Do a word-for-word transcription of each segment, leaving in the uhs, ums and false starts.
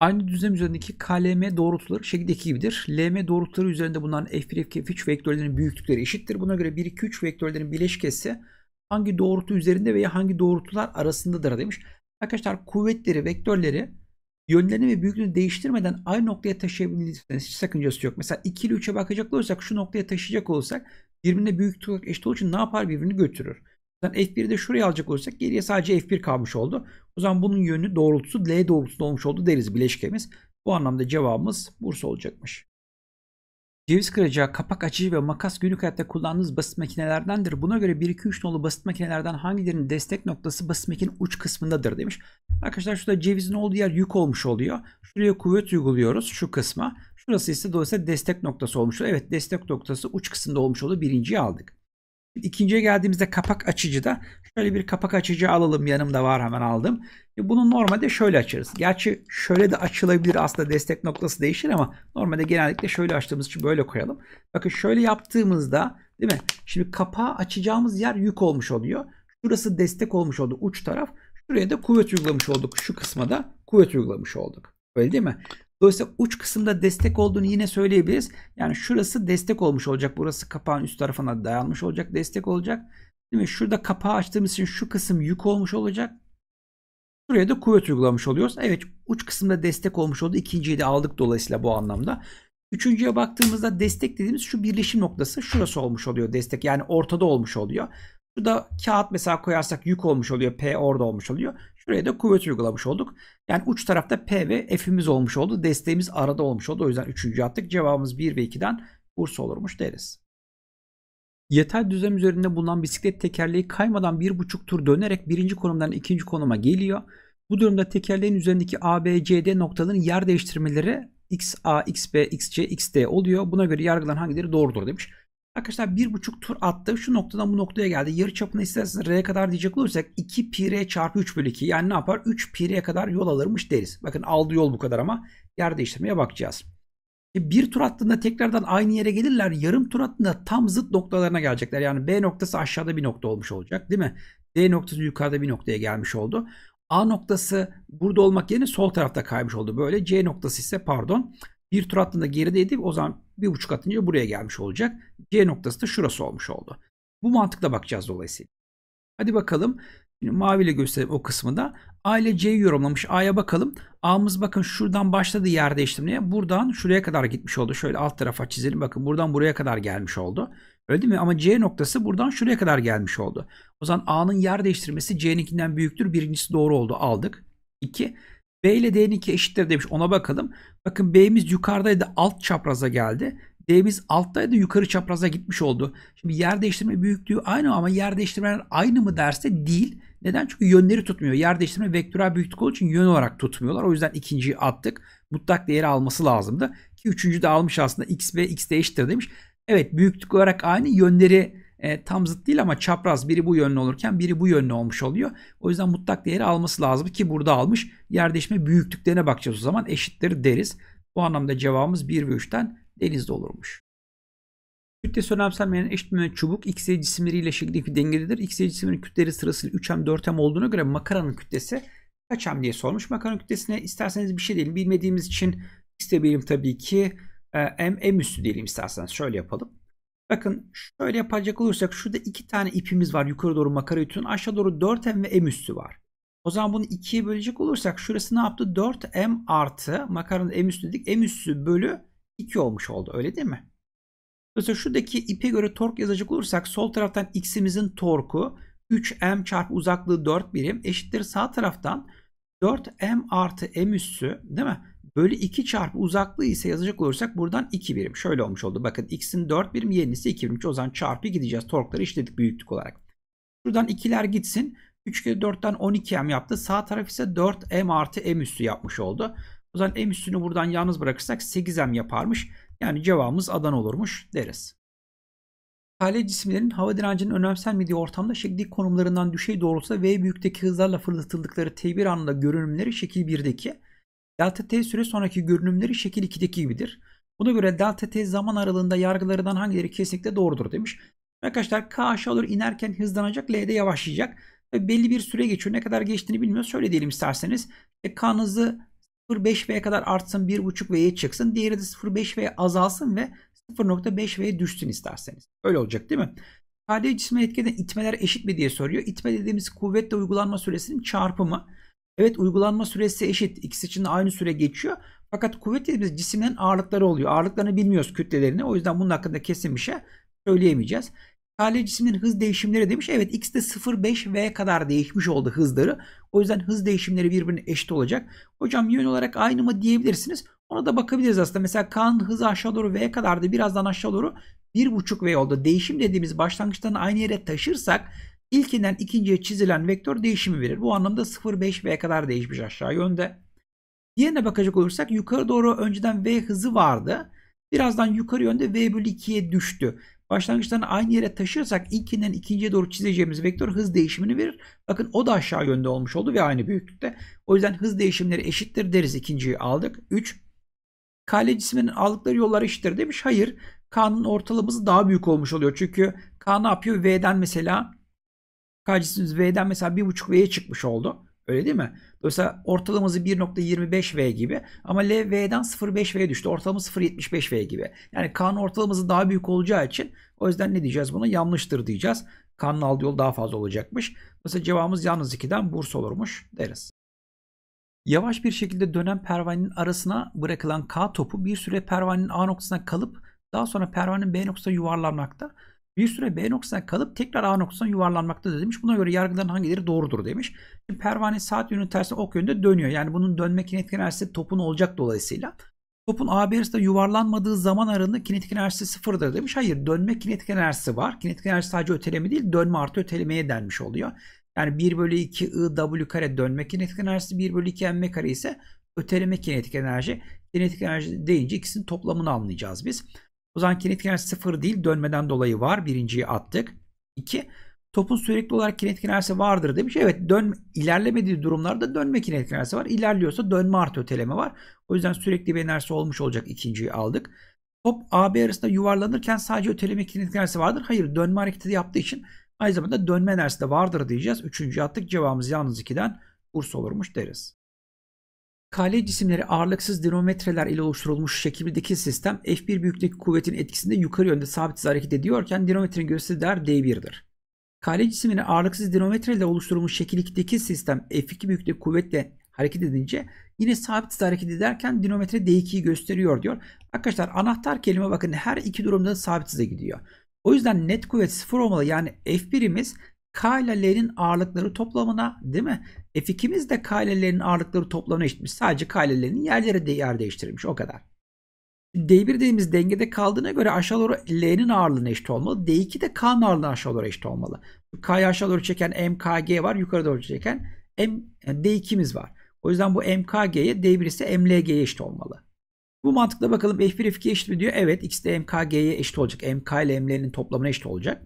Aynı düzlem üzerindeki K L M doğrultuları şekildeki gibidir. L M doğrultuları üzerinde bulunan F bir F iki F üç vektörlerinin büyüklükleri eşittir. Buna göre bir iki üç vektörlerin bileşkesi hangi doğrultu üzerinde veya hangi doğrultular arasındadır demiş. Arkadaşlar kuvvetleri, vektörleri yönlerini ve büyüklüğünü değiştirmeden aynı noktaya taşıyabilirsiniz. Hiç sakıncası yok. Mesela iki ile üçe bakacak olursak, şu noktaya taşıyacak olursak birbirine büyüklük olarak eşit olduğu için ne yapar? Birbirini götürür. Yani F bir'i de şuraya alacak olursak geriye sadece F bir kalmış oldu. O zaman bunun yönü doğrultusu L doğrultusunda olmuş oldu deriz bileşkemiz. Bu anlamda cevabımız Bursa olacakmış. Ceviz kıracağı, kapak açıcı ve makas günlük hayatta kullandığınız basit makinelerdendir. Buna göre bir iki üç nolu basit makinelerden hangilerinin destek noktası basit makinenin uç kısmındadır demiş. Arkadaşlar şurada cevizin olduğu yer yük olmuş oluyor. Şuraya kuvvet uyguluyoruz şu kısma. Şurası ise dolayısıyla destek noktası olmuş oluyor. Evet, destek noktası uç kısmında olmuş oldu. Birinciyi aldık. İkinciye geldiğimizde kapak açıcıda şöyle bir kapak açıcı alalım. Yanımda var, hemen aldım. Bunu normalde şöyle açarız. Gerçi şöyle de açılabilir, aslında destek noktası değişir ama normalde genellikle şöyle açtığımız için böyle koyalım. Bakın şöyle yaptığımızda, değil mi? Şimdi kapağı açacağımız yer yük olmuş oluyor. Şurası destek olmuş oldu uç taraf. Şuraya da kuvvet uygulamış olduk. Şu kısma da kuvvet uygulamış olduk. Öyle değil mi? Dolayısıyla uç kısımda destek olduğunu yine söyleyebiliriz. Yani şurası destek olmuş olacak. Burası kapağın üst tarafına dayanmış olacak. Destek olacak. Değil mi? Şurada kapağı açtığımız için şu kısım yük olmuş olacak. Şuraya da kuvvet uygulamış oluyoruz. Evet, uç kısımda destek olmuş oldu. İkinciyi de aldık dolayısıyla bu anlamda. Üçüncüye baktığımızda destek dediğimiz şu birleşim noktası. Şurası olmuş oluyor destek. Yani ortada olmuş oluyor. Şurada kağıt mesela koyarsak yük olmuş oluyor. P orada olmuş oluyor. Şuraya da kuvvet uygulamış olduk. Yani uç tarafta P ve F'imiz olmuş oldu. Desteğimiz arada olmuş oldu. O yüzden üçüncü attık. Cevabımız bir ve iki'den Bursa olurmuş deriz. Yatay düzlem üzerinde bulunan bisiklet tekerleği kaymadan bir buçuk tur dönerek birinci konumdan ikinci konuma geliyor. Bu durumda tekerleğin üzerindeki A, B, C, D noktaların yer değiştirmeleri X A, X B, X C, X D oluyor. Buna göre yargılan hangileri doğrudur demiş. Arkadaşlar bir buçuk tur attı. Şu noktadan bu noktaya geldi. Yarı çapını isterseniz R'ye kadar diyecek olursak iki pi R çarpı üç bölü iki. Yani ne yapar? üç pi R'ye kadar yol alırmış deriz. Bakın aldığı yol bu kadar ama yer değiştirmeye bakacağız. E bir tur attığında tekrardan aynı yere gelirler. Yarım tur attığında tam zıt noktalarına gelecekler. Yani B noktası aşağıda bir nokta olmuş olacak, değil mi? D noktası yukarıda bir noktaya gelmiş oldu. A noktası burada olmak yerine sol tarafta kaymış oldu. Böyle C noktası ise pardon... Bir tur attığında gerideydi. O zaman bir buçuk atınca buraya gelmiş olacak. C noktası da şurası olmuş oldu. Bu mantıkla bakacağız dolayısıyla. Hadi bakalım. Şimdi maviyle gösterelim o kısmı da. A ile C'yi yorumlamış. A'ya bakalım. A'mız bakın şuradan başladı yer değiştirmeye. Buradan şuraya kadar gitmiş oldu. Şöyle alt tarafa çizelim. Bakın buradan buraya kadar gelmiş oldu. Öyle değil mi? Ama C noktası buradan şuraya kadar gelmiş oldu. O zaman A'nın yer değiştirmesi C'ninkinden büyüktür. Birincisi doğru oldu. Aldık. İki. B ile D'ninki eşittir demiş. Ona bakalım. Bakın B'miz yukarıdaydı. Alt çapraza geldi. D'miz alttaydı. Yukarı çapraza gitmiş oldu. Şimdi yer değiştirme büyüklüğü aynı ama yer değiştirmeler aynı mı derse değil. Neden? Çünkü yönleri tutmuyor. Yer değiştirme vektörel büyüklük olduğu için yön olarak tutmuyorlar. O yüzden ikinciyi attık. Mutlak değeri alması lazımdı. Ki üçüncü de almış aslında. X ve X de eşittir demiş. Evet, büyüklük olarak aynı. Yönleri E, tam zıt değil ama çapraz, biri bu yönlü olurken biri bu yönlü olmuş oluyor. O yüzden mutlak değeri alması lazım ki burada almış. Yer değişme büyüklüklerine bakacağız o zaman, eşittir deriz. Bu anlamda cevabımız bir ve üç'ten denizde olurmuş. Kütlesi önemsenmeyen eşitmemeli çubuk X, Y cisimleriyle şekildeki dengededir. X, Y cisimlerin kütleleri sırasıyla üç M dört M olduğuna göre makaranın kütlesi kaç M diye sormuş. Makaranın kütlesine isterseniz bir şey diyelim. Bilmediğimiz için isteyelim tabii ki e, M, M üstü diyelim isterseniz. Şöyle yapalım. Bakın şöyle yapacak olursak şurada iki tane ipimiz var. Yukarı doğru makara ütünün. Aşağı doğru dört M ve M üssü var. O zaman bunu ikiye bölecek olursak şurası ne yaptı? dört M artı makaranın M üssü dedik. M üssü bölü iki olmuş oldu. Öyle değil mi? Mesela şuradaki ipe göre tork yazacak olursak sol taraftan X'imizin torku üç M çarpı uzaklığı dört birim eşittir sağ taraftan dört M artı M üssü, değil mi? Bölü iki çarpı uzaklığı ise yazacak olursak buradan iki birim. Şöyle olmuş oldu. Bakın X'in dört birim, Y'nisi iki birim. O zaman çarpı gideceğiz. Torkları işledik büyüklük olarak. Şuradan ikiler gitsin. üç kere dörtten on iki M yaptı. Sağ taraf ise dört M artı M üssü yapmış oldu. O zaman M üssünü buradan yalnız bırakırsak sekiz M yaparmış. Yani cevabımız Adana olurmuş deriz. Kale cisimlerin hava direncinin önemsenmediği ortamda şekildeki konumlarından düşey doğrultuda V büyükteki hızlarla fırlatıldıkları T bir anında görünümleri şekil bir'deki delta t süre sonraki görünümleri şekil iki'deki gibidir. Buna göre delta t zaman aralığında yargılarından hangileri kesinlikle doğrudur demiş. Arkadaşlar k aşağı doğru inerken hızlanacak, l'de yavaşlayacak. Ve belli bir süre geçiyor. Ne kadar geçtiğini bilmiyoruz. Şöyle diyelim isterseniz. E, k'nın hızı sıfır nokta beş V kadar artsın, bir buçuk V'ye çıksın. Diğeri de sıfır nokta beş V azalsın ve sıfır nokta beş V'ye düşsün isterseniz. Öyle olacak değil mi? K D cisme etki eden itmeler eşit mi diye soruyor. İtme dediğimiz kuvvetle uygulanma süresinin çarpımı. Evet, uygulanma süresi eşit. İkisi için aynı süre geçiyor. Fakat kuvvet dediğimiz cisimlerin ağırlıkları oluyor. Ağırlıklarını bilmiyoruz, kütlelerini. O yüzden bunun hakkında kesin bir şey söyleyemeyeceğiz. K L cisimlerin hız değişimleri demiş. Evet, X de sıfır nokta beş V kadar değişmiş oldu hızları. O yüzden hız değişimleri birbirine eşit olacak. Hocam yön olarak aynı mı diyebilirsiniz. Ona da bakabiliriz aslında. Mesela K'nın hızı aşağı doğru V kadardı. Birazdan aşağı doğru bir buçuk V oldu. Değişim dediğimiz başlangıçtan aynı yere taşırsak ilkinden ikinciye çizilen vektör değişimi verir. Bu anlamda sıfır nokta beş V kadar değişmiş aşağı yönde. Diğerine bakacak olursak yukarı doğru önceden V hızı vardı. Birazdan yukarı yönde V bölü ikiye düştü. Başlangıçtan aynı yere taşırsak ilkinden ikinciye doğru çizeceğimiz vektör hız değişimini verir. Bakın o da aşağı yönde olmuş oldu ve aynı büyüklükte. O yüzden hız değişimleri eşittir deriz. İkinciyi aldık. üç. K L cisminin aldıkları yollar eşittir demiş. Hayır. K'nın ortalaması daha büyük olmuş oluyor. Çünkü K ne yapıyor? V'den mesela K cismimiz V'den mesela bir buçuk V'ye çıkmış oldu. Öyle değil mi? Dolayısıyla ortalaması bir nokta yirmi beş V gibi ama L V'den sıfır nokta beş V'ye düştü. Ortalaması sıfır nokta yetmiş beş V gibi. Yani K'nın ortalaması daha büyük olacağı için o yüzden ne diyeceğiz buna? Yanlıştır diyeceğiz. K'nın aldığı yol daha fazla olacakmış. Dolayısıyla cevabımız yalnız ikiden Bursa olurmuş deriz. Yavaş bir şekilde dönen pervanenin arasına bırakılan K topu bir süre pervanenin A noktasına kalıp daha sonra pervanenin B noktasına yuvarlanmakta. Bir süre B noktasına kalıp tekrar A noktasına yuvarlanmakta demiş. Buna göre yargıların hangileri doğrudur demiş. Şimdi pervane saat yönü tersine ok yönde dönüyor. Yani bunun dönme kinetik enerjisi topun olacak dolayısıyla. Topun A B arasında yuvarlanmadığı zaman aralığında kinetik enerjisi sıfırdır demiş. Hayır, dönme kinetik enerjisi var. Kinetik enerjisi sadece öteleme değil, dönme artı ötelemeye denmiş oluyor. Yani bir bölü iki I W kare dönme kinetik enerjisi, bir bölü iki M kare ise öteleme kinetik enerji. Kinetik enerji deyince ikisinin toplamını anlayacağız biz. O zaman kinetik enerji sıfır değil, dönmeden dolayı var. Birinciyi attık. İki, topun sürekli olarak kinetik enerjisi vardır demiş. Evet, dönme, ilerlemediği durumlarda dönme kinetik enerjisi var. İlerliyorsa dönme artı öteleme var. O yüzden sürekli bir enerjisi olmuş olacak. İkinciyi aldık. Top A B arasında yuvarlanırken sadece öteleme kinetik enerjisi vardır. Hayır, dönme hareketi yaptığı için aynı zamanda dönme enerjisi de vardır diyeceğiz. Üçüncüyü attık. Cevabımız yalnız ikiden Bursa olurmuş deriz. K L cisimleri ağırlıksız dinamometreler ile oluşturulmuş şekildeki sistem F bir büyüklükteki kuvvetin etkisinde yukarı yönde sabit hareket ediyorken dinamometrenin gösterisi değer D bir'dir. K L cisimleri ağırlıksız dinamometre ile oluşturulmuş şekildeki sistem F iki büyüklükteki kuvvetle hareket edince yine sabit hareket ederken dinamometre D iki'yi gösteriyor diyor. Arkadaşlar anahtar kelime bakın, her iki durumda sabit hızla gidiyor. O yüzden net kuvvet sıfır olmalı. Yani F bir'imiz K ile L'nin ağırlıkları toplamına, değil mi? F iki'miz de K ile L'nin ağırlıkları toplamına eşitmiş. Sadece K ile L'nin yerleri de yer değiştirmiş. O kadar. D bir dediğimiz dengede kaldığına göre aşağı doğru L'nin ağırlığına eşit olmalı. D iki de K'nın ağırlığına aşağı doğru eşit olmalı. K'yı aşağı doğru çeken M K G var. Yukarı doğru çeken M, yani D iki'miz var. O yüzden bu M K G'ye, D bir ise M L G'ye eşit olmalı. Bu mantıkla bakalım F bir F iki'ye eşit mi diyor. Evet, ikisi de M K G'ye eşit olacak. M K ile M L'nin toplamına eşit olacak.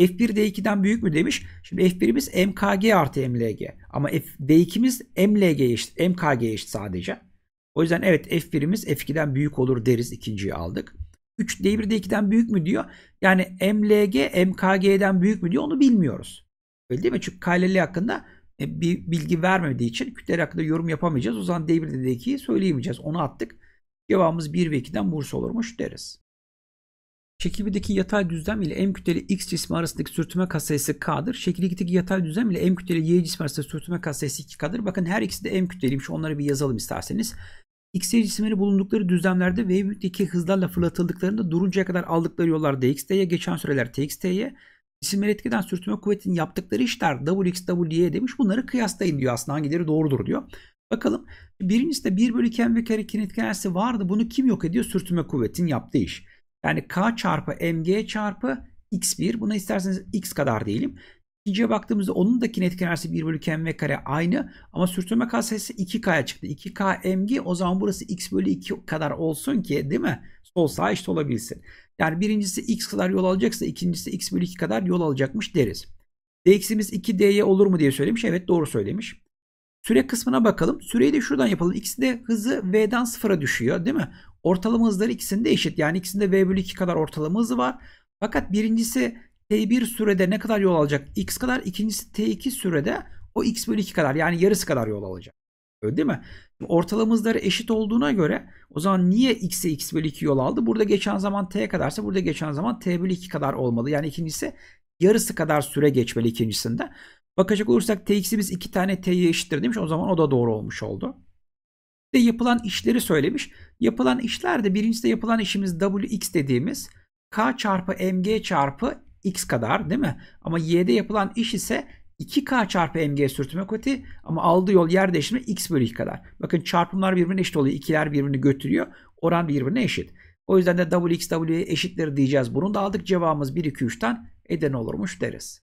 F bir D iki'den büyük mü demiş. Şimdi F bir'imiz M K G artı M L G. Ama D iki'miz M L G'ye eşit. M K G'ye eşit sadece. O yüzden evet, F bir'imiz F iki'den büyük olur deriz. İkinciyi aldık. üç D bir D iki'den büyük mü diyor. Yani M L G M K G'den büyük mü diyor, onu bilmiyoruz. Öyle değil mi? Çünkü K ile L hakkında bir bilgi vermediği için kütleler hakkında yorum yapamayacağız. O zaman D bir D iki'yi söyleyemeyeceğiz. Onu attık. Cevabımız bir ve iki'den Bursa olurmuş deriz. Şekildeki yatay düzlem ile M kütleli X cismi arasındaki sürtünme katsayısı K'dır. Şekildeki yatay düzlem ile M kütleli Y cismi arasındaki sürtünme katsayısı iki K'dır. Bakın her ikisi de M kütleliymiş. Onları bir yazalım isterseniz. X, Y cisimleri bulundukları düzlemlerde V büyüklükteki hızlarla fırlatıldıklarında duruncaya kadar aldıkları yollar D X D'ye, geçen süreler T X T'ye. Cisimleri etkiden sürtünme kuvvetinin yaptıkları işler W X, W Y demiş. Bunları kıyaslayın diyor aslında. Hangileri doğrudur diyor. Bakalım. Birincisi de bir bölü iki M V kare kinetik enerjisi vardı. Bunu kim yok ediyor? Sürtünme kuvvetinin yaptığı iş. Yani K çarpı M G çarpı X bir. Buna isterseniz X kadar diyelim. İkinciye baktığımızda onun da kinetik enerjisi bir bölü iki M V kare aynı. Ama sürtünme katsayısı iki K'ya çıktı. iki K M G, o zaman burası X bölü iki kadar olsun ki, değil mi? Sol sağa eşit olabilsin. Yani birincisi X kadar yol alacaksa ikincisi X bölü iki kadar yol alacakmış deriz. D X'imiz iki D'ye olur mu diye söylemiş. Evet, doğru söylemiş. Süre kısmına bakalım. Süreyi de şuradan yapalım. İkisi de hızı V'den sıfıra düşüyor, değil mi? Ortalama hızları ikisinde eşit. Yani ikisinde V bölü iki kadar ortalama hızı var. Fakat birincisi T bir sürede ne kadar yol alacak? X kadar. İkincisi T iki sürede o X bölü iki kadar. Yani yarısı kadar yol alacak. Öyle değil mi? Ortalama hızları eşit olduğuna göre o zaman niye x'e x bölü iki yol aldı? Burada geçen zaman t'ye kadarsa burada geçen zaman t bölü iki kadar olmalı. Yani ikincisi yarısı kadar süre geçmeli ikincisinde. Bakacak olursak tx'imiz iki tane t'ye eşittir demiş. O zaman o da doğru olmuş oldu. Ve yapılan işleri söylemiş. Yapılan işler de birincide yapılan işimiz wx dediğimiz k çarpı mg çarpı x kadar değil mi? Ama y'de yapılan iş ise iki k çarpı mg sürtünme kuvveti ama aldığı yol yer değişimi x bölü iki kadar. Bakın çarpımlar birbirine eşit oluyor. İkiler birbirini götürüyor. Oran birbirine eşit. O yüzden de wx w'ye eşittir diyeceğiz. Bunu da aldık. Cevabımız bir, iki, üçten eden olurmuş deriz.